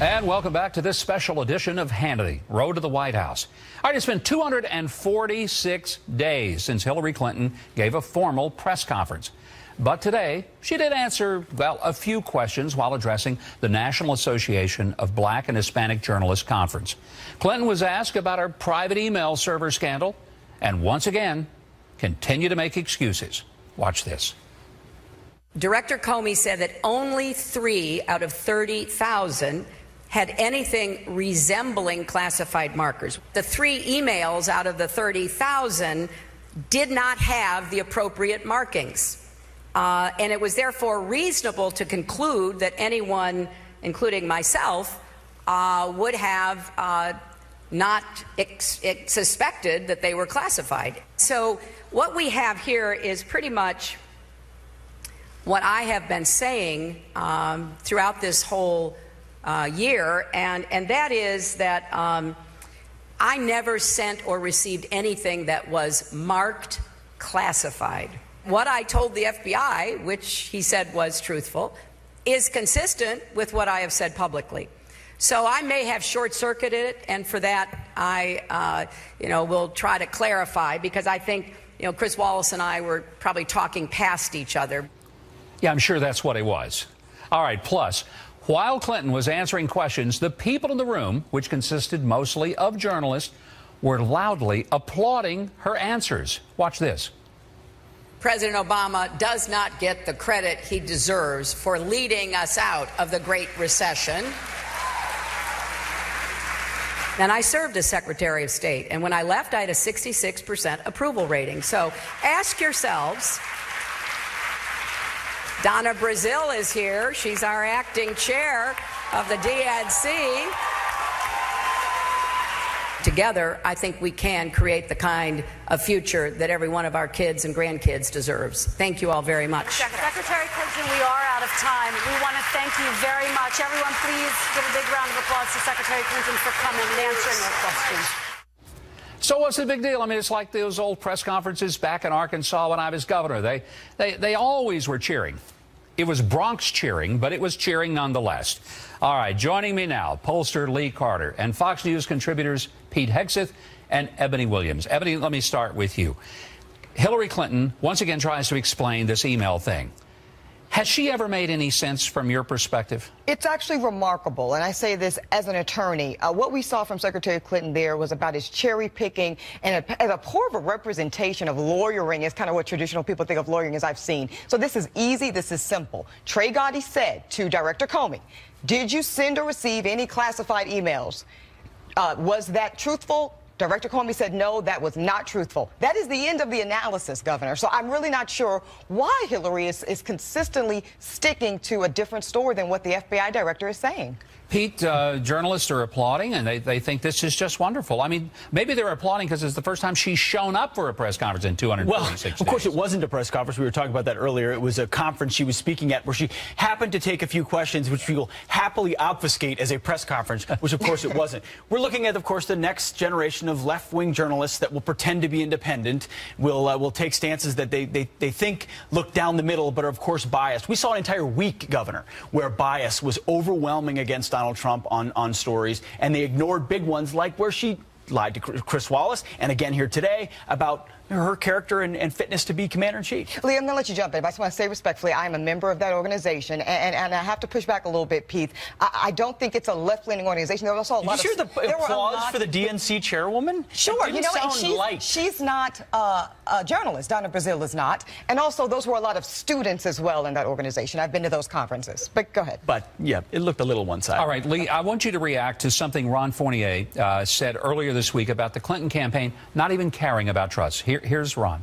And welcome back to this special edition of Hannity, Road to the White House. All right, it's been 246 days since Hillary Clinton gave a formal press conference. But today, she did answer, well, a few questions while addressing the National Association of Black and Hispanic Journalists Conference. Clinton was asked about her private email server scandal and once again continued to make excuses. Watch this. Director Comey said that only 3 out of 30,000 had anything resembling classified markers. The 3 emails out of the 30,000 did not have the appropriate markings. And it was therefore reasonable to conclude that anyone, including myself, would have not suspected that they were classified. So what we have here is pretty much what I have been saying throughout this whole year, and that is that I never sent or received anything that was marked classified. What I told the FBI, which he said was truthful, is consistent with what I have said publicly. So I may have short-circuited it, and for that I will try to clarify, because I think Chris Wallace and I were probably talking past each other. Yeah, I'm sure that's what it was. All right, plus, while Clinton was answering questions, the people in the room, which consisted mostly of journalists, were loudly applauding her answers. Watch this. President Obama does not get the credit he deserves for leading us out of the Great Recession. And I served as Secretary of State, and when I left, I had a 66% approval rating. So ask yourselves. Donna Brazile is here. She's our acting chair of the DNC. Together, I think we can create the kind of future that every one of our kids and grandkids deserves. Thank you all very much. Secretary Clinton, we are out of time. We want to thank you very much. Everyone, please give a big round of applause to Secretary Clinton for coming and answering our questions. So what's the big deal? I mean, it's like those old press conferences back in Arkansas when I was governor. They always were cheering. It was Bronx cheering, but it was cheering nonetheless. All right, joining me now, pollster Lee Carter and Fox News contributors Pete Hegseth and Ebony Williams. Ebony, let me start with you. Hillary Clinton once again tries to explain this email thing. Has she ever made any sense from your perspective? It's actually remarkable, and I say this as an attorney. What we saw from Secretary Clinton there was about his cherry-picking and as a poor of a representation of lawyering is kind of what traditional people think of lawyering as I've seen. So this is easy, this is simple. Trey Gowdy said to Director Comey, did you send or receive any classified emails? Was that truthful? Director Comey said, no, that was not truthful. That is the end of the analysis, Governor. So I'm really not sure why Hillary is consistently sticking to a different story than what the FBI director is saying. Pete, journalists are applauding, and they think this is just wonderful. I mean, maybe they're applauding because it's the first time she's shown up for a press conference in 246 days. Well, of course, it wasn't a press conference. We were talking about that earlier. It was a conference she was speaking at where she happened to take a few questions, which people happily obfuscate as a press conference, which, of course, it wasn't. We're looking at, of course, the next generation of left-wing journalists that will pretend to be independent, will take stances that they think look down the middle but are, of course, biased. We saw an entire week, Governor, where bias was overwhelming against Donald Trump on stories, and they ignored big ones like where she lied to Chris Wallace, and again here today about her character and fitness to be commander-in-chief. Lee, I'm going to let you jump in, but I just want to say respectfully, I am a member of that organization, and I have to push back a little bit, Pete. I don't think it's a left-leaning organization. There was also a lot of... Did you hear the applause for the DNC chairwoman? Sure. It didn't sound like... She's not a journalist. Donna Brazile is not. And also, those were a lot of students as well in that organization. I've been to those conferences. But go ahead. But, yeah, it looked a little one-sided. All right, Lee, I want you to react to something Ron Fournier said earlier this week about the Clinton campaign not even caring about trust. Here's Ron.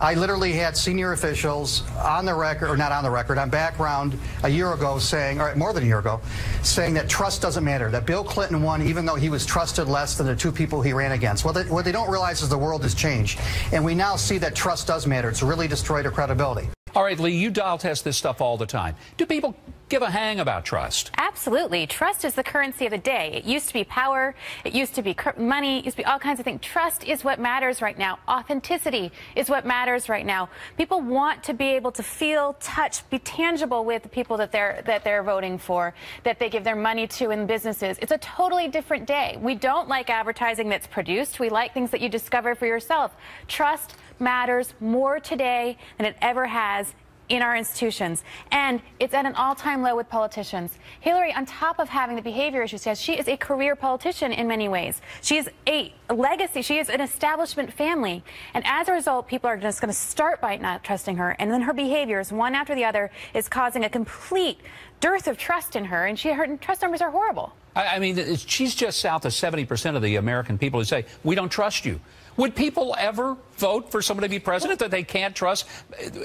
I literally had senior officials on the record, or not on the record, on background a year ago saying, or more than a year ago, saying that trust doesn't matter, that Bill Clinton won even though he was trusted less than the 2 people he ran against. What they don't realize is the world has changed, and we now see that trust does matter. It's really destroyed her credibility. All right, Lee, you dial test this stuff all the time. Do people give a hang about trust? Absolutely. Trust is the currency of the day. It used to be power. It used to be money. It used to be all kinds of things. Trust is what matters right now. Authenticity is what matters right now. People want to be able to feel, touch, be tangible with the people that they're voting for, that they give their money to in businesses. It's a totally different day. We don't like advertising that's produced. We like things that you discover for yourself. Trust matters more today than it ever has in our institutions, and it's at an all-time low with politicians. Hillary, on top of having the behavior issues, she is a career politician in many ways. She is a legacy. She is an establishment family, and as a result, people are just going to start by not trusting her, and then her behaviors, one after the other, is causing a complete dearth of trust in her, and her trust numbers are horrible. I mean, she's just south of 70% of the American people who say, we don't trust you. Would people ever vote for somebody to be president that they can't trust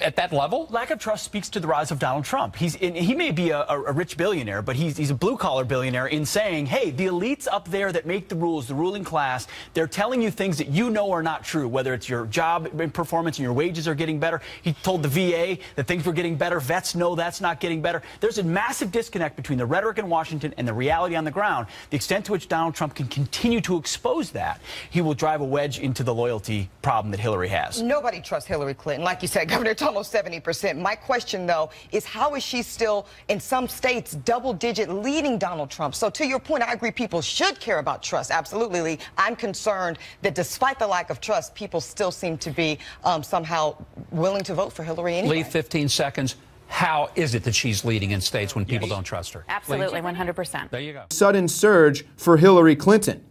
at that level? Lack of trust speaks to the rise of Donald Trump. He may be a rich billionaire, but he's a blue-collar billionaire in saying, hey, the elites up there that make the rules, the ruling class, they're telling you things that you know are not true, whether it's your job performance and your wages are getting better. He told the VA that things were getting better. Vets know that's not getting better. There's a massive disconnect between the rhetoric in Washington and the reality on the ground. The extent to which Donald Trump can continue to expose that, he will drive a wedge into the loyalty problem that Hillary has. Nobody trusts Hillary Clinton. Like you said, Governor, it's almost 70%. My question, though, is how is she still, in some states, double-digit leading Donald Trump? So to your point, I agree people should care about trust. Absolutely, Lee. I'm concerned that despite the lack of trust, people still seem to be somehow willing to vote for Hillary anyway. Lee, 15 seconds. How is it that she's leading in states when people don't trust her? Absolutely, 100%. There you go. Sudden surge for Hillary Clinton.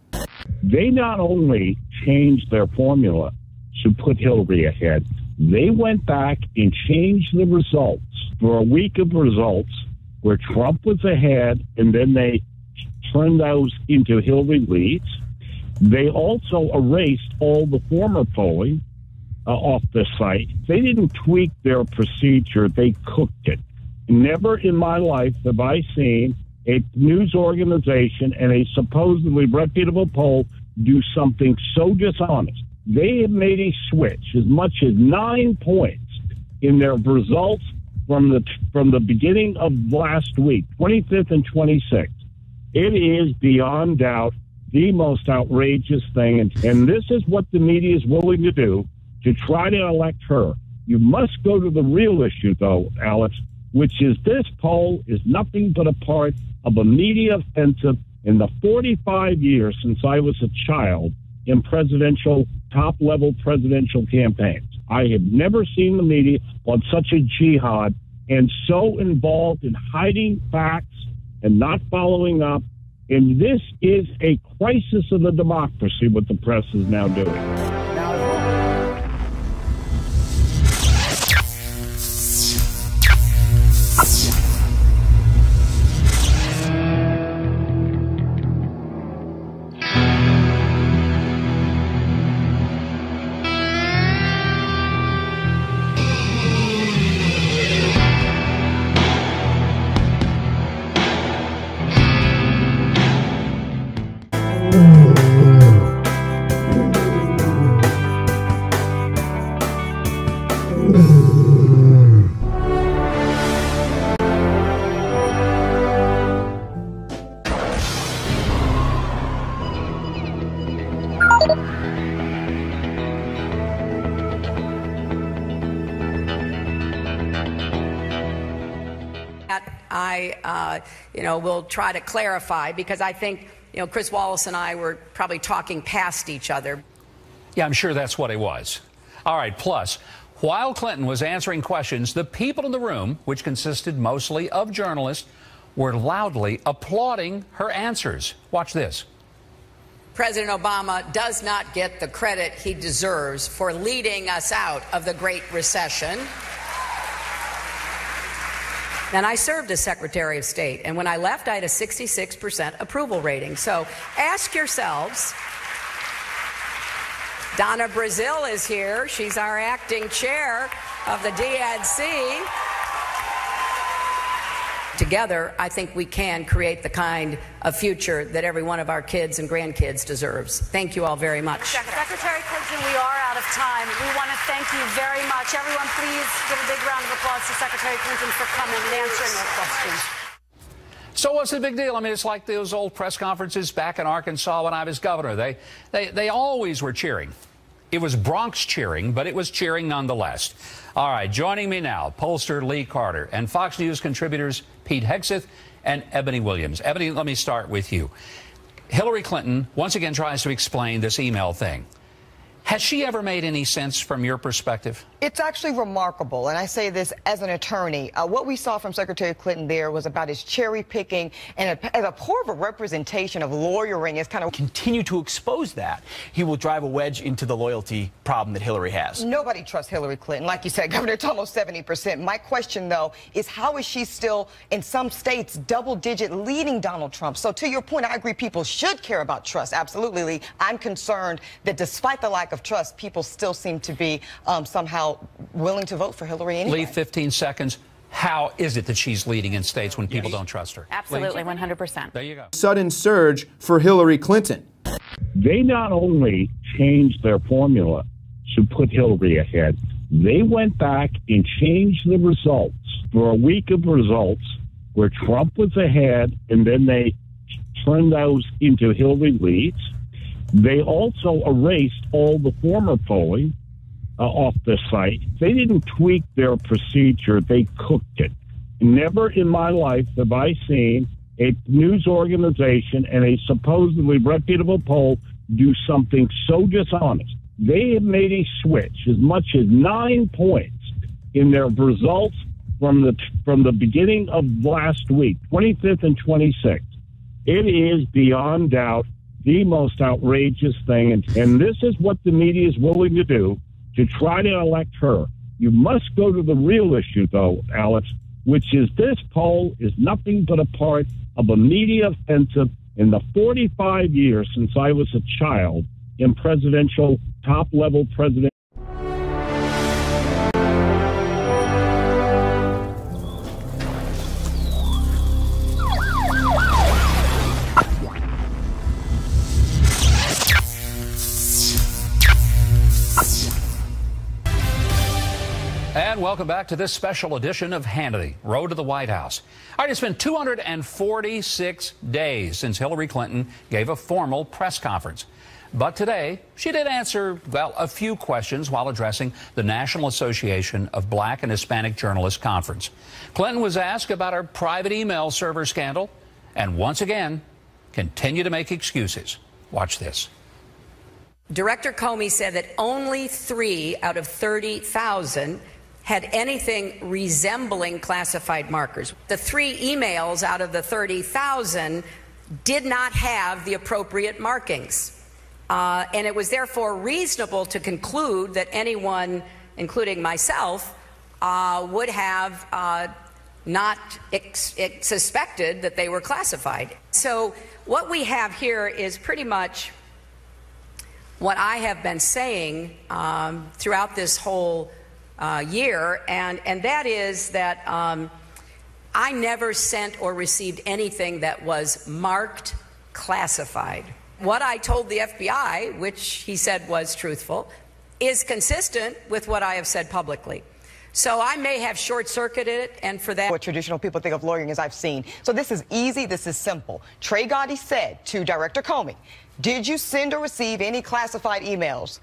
They not only changed their formula to put Hillary ahead, they went back and changed the results for a week of results where Trump was ahead, and then they turned those into Hillary leads. They also erased all the former polling off the site. They didn't tweak their procedure. They cooked it. Never in my life have I seen a news organization and a supposedly reputable poll do something so dishonest. They have made a switch as much as 9 points in their results from the beginning of last week, 25th and 26th. It is beyond doubt the most outrageous thing, and this is what the media is willing to do to try to elect her. You must go to the real issue, though, Alex, which is this poll is nothing but a part of a media offensive in the 45 years since I was a child in presidential, top-level presidential campaigns. I have never seen the media on such a jihad and so involved in hiding facts and not following up. And this is a crisis of the democracy, what the press is now doing. We'll try to clarify, because I think, Chris Wallace and I were probably talking past each other. Yeah, I'm sure that's what it was. All right, plus, while Clinton was answering questions, the people in the room, which consisted mostly of journalists, were loudly applauding her answers. Watch this. President Obama does not get the credit he deserves for leading us out of the Great Recession. And I served as Secretary of State, and when I left, I had a 66% approval rating. So ask yourselves. Donna Brazile is here. She's our acting chair of the DNC. together, I think we can create the kind of future that every one of our kids and grandkids deserves. Thank you all very much. Secretary Clinton, we are out of time. We want to thank you very much. Everyone, please give a big round of applause to Secretary Clinton for coming and answering our questions. So what's the big deal? I mean, it's like those old press conferences back in Arkansas when I was governor. They always were cheering. It was Bronx cheering, but it was cheering nonetheless. All right, joining me now, pollster Lee Carter and Fox News contributors Pete Hegseth and Ebony Williams. Ebony, let me start with you. Hillary Clinton once again tries to explain this email thing. Has she ever made any sense from your perspective? It's actually remarkable, and I say this as an attorney. What we saw from Secretary Clinton there was about his cherry-picking and a poor of a representation of lawyering is kind of... Continue to expose that. He will drive a wedge into the loyalty problem that Hillary has. Nobody trusts Hillary Clinton. Like you said, Governor, it's almost 70%. My question, though, is how is she still, in some states, double-digit leading Donald Trump? So to your point, I agree people should care about trust. Absolutely, Lee. I'm concerned that despite the lack of trust, people still seem to be somehow willing to vote for Hillary anyway. Lee, 15 seconds. How is it that she's leading in states when people don't trust her? Absolutely, 100%. There you go. Sudden surge for Hillary Clinton. They not only changed their formula to put Hillary ahead, they went back and changed the results for a week of results where Trump was ahead, and then they turned those into Hillary leads. They also erased all the former polling off the site. They didn't tweak their procedure. They cooked it. Never in my life have I seen a news organization and a supposedly reputable poll do something so dishonest. They have made a switch as much as 9 points in their results from the beginning of last week, 25th and 26th. It is beyond doubt the most outrageous thing, and this is what the media is willing to do to try to elect her. You must go to the real issue, though, Alex, which is this poll is nothing but a part of a media offensive in the 45 years since I was a child in presidential, top-level presidential. Welcome back to this special edition of Hannity, Road to the White House. All right, it's been 246 days since Hillary Clinton gave a formal press conference. But today, she did answer, well, a few questions while addressing the National Association of Black and Hispanic Journalists Conference. Clinton was asked about her private email server scandal and once again, continued to make excuses. Watch this. Director Comey said that only 3 out of 30,000 had anything resembling classified markers. The 3 emails out of the 30,000 did not have the appropriate markings. And it was therefore reasonable to conclude that anyone, including myself, would have not suspected that they were classified. So what we have here is pretty much what I have been saying throughout this whole year, and that is that I never sent or received anything that was marked classified. What I told the FBI, which he said was truthful, is consistent with what I have said publicly. So I may have short-circuited it, and for that... What traditional people think of lawyering is I've seen. So this is easy, this is simple. Trey Gowdy said to Director Comey, did you send or receive any classified emails?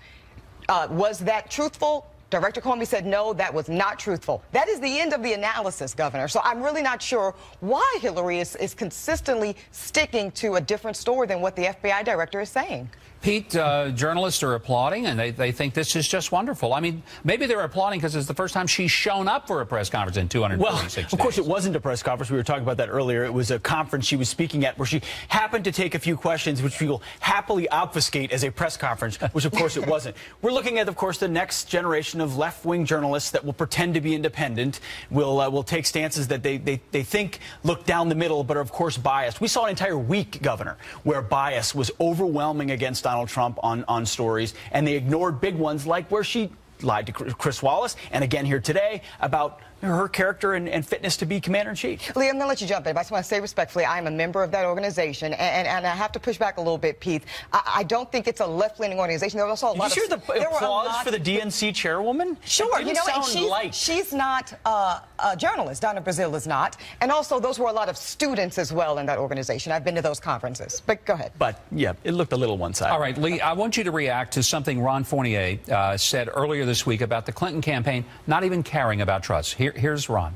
Was that truthful? Director Comey said, no, that was not truthful. That is the end of the analysis, Governor. So I'm really not sure why Hillary is consistently sticking to a different story than what the FBI director is saying. Pete, journalists are applauding, and they think this is just wonderful. I mean, maybe they're applauding because it's the first time she's shown up for a press conference in 246 days. Well, of course, it wasn't a press conference. We were talking about that earlier. It was a conference she was speaking at where she happened to take a few questions, which people happily obfuscate as a press conference, which, of course, it wasn't. We're looking at, of course, the next generation of left-wing journalists that will pretend to be independent, will take stances that they think look down the middle but are, of course, biased. We saw an entire week, Governor, where bias was overwhelming against Donald Trump on stories, and they ignored big ones like where she lied to Chris Wallace, and again here today about her character and fitness to be commander-in-chief. Lee, I'm going to let you jump in, but I just want to say respectfully, I am a member of that organization, and I have to push back a little bit, Pete. I don't think it's a left-leaning organization. There was also a lot of... Did you hear the applause for the DNC chairwoman? Sure. You know, and she's not a journalist. Donna Brazile is not. And also, those were a lot of students as well in that organization. I've been to those conferences. But go ahead. But, yeah, it looked a little one-sided. All right, Lee, I want you to react to something Ron Fournier said earlier this week about the Clinton campaign not even caring about trust. Here's Ron.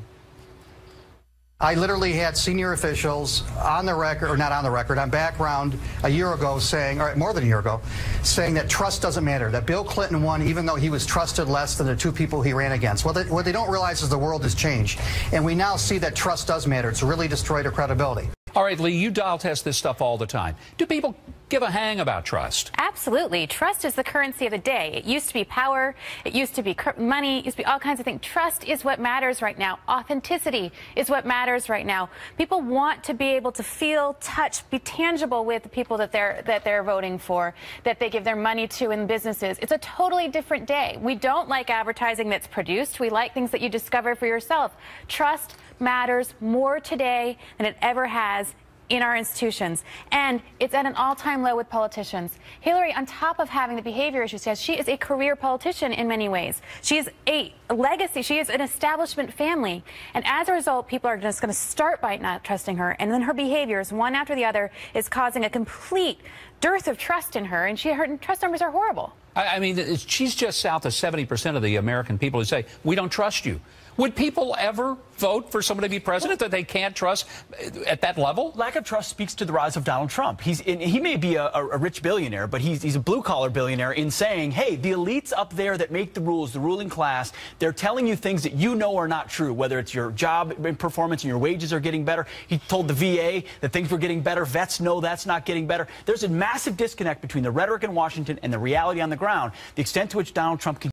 I literally had senior officials on the record, or not on the record, on background a year ago saying, or more than a year ago, saying that trust doesn't matter, that Bill Clinton won even though he was trusted less than the two people he ran against. Well, what they don't realize is the world has changed, and we now see that trust does matter. It's really destroyed her credibility. All right, Lee, you dial test this stuff all the time. Do people give a hang about trust? Absolutely. Trust is the currency of the day. It used to be power. It used to be money. It used to be all kinds of things. Trust is what matters right now. Authenticity is what matters right now. People want to be able to feel, touch, be tangible with the people that they're voting for, that they give their money to in businesses. It's a totally different day. We don't like advertising that's produced. We like things that you discover for yourself. Trust matters more today than it ever has in our institutions, and it's at an all-time low with politicians. Hillary, on top of having the behavior issue, says she is a career politician in many ways. She's a legacy. She is an establishment family, and as a result, people are just going to start by not trusting her, and then her behaviors, one after the other, is causing a complete dearth of trust in her, and her trust numbers are horrible. I mean, she's just south of 70% of the American people who say, we don't trust you. Would people ever vote for someone to be president that they can't trust at that level? Lack of trust speaks to the rise of Donald Trump. He may be a rich billionaire, but he's a blue-collar billionaire in saying, hey, the elites up there that make the rules, the ruling class, they're telling you things that you know are not true, whether it's your job performance and your wages are getting better. He told the VA that things were getting better. Vets know that's not getting better. There's a massive disconnect between the rhetoric in Washington and the reality on the ground, the extent to which Donald Trump can